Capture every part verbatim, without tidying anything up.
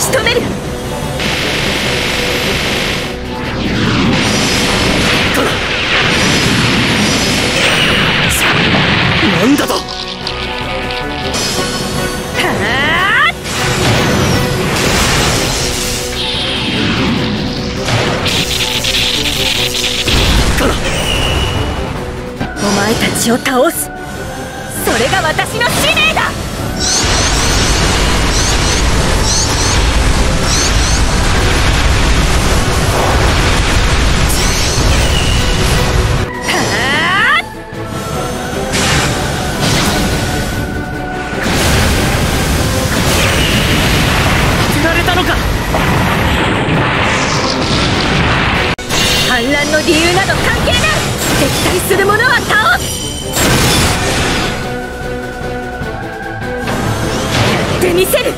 仕留める。なんだと。はあ。お前たちを倒す。それが私の使命だ。反乱の理由など関係ない。敵対する者は倒す。やってみせる。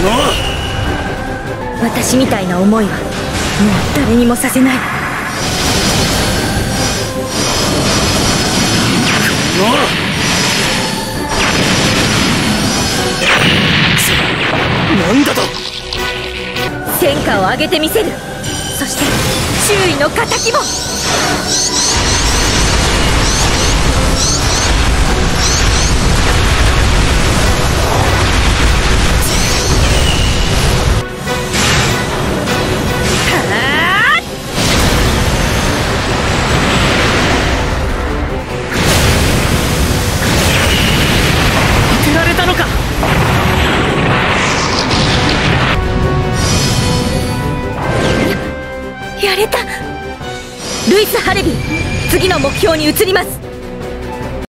この私みたいな思いはもう誰にもさせない。このなんだと。戦果を上げてみせる。そして周囲の敵も。はあ。当てられたのか。ルイス・ハレビー、次の目標に移ります。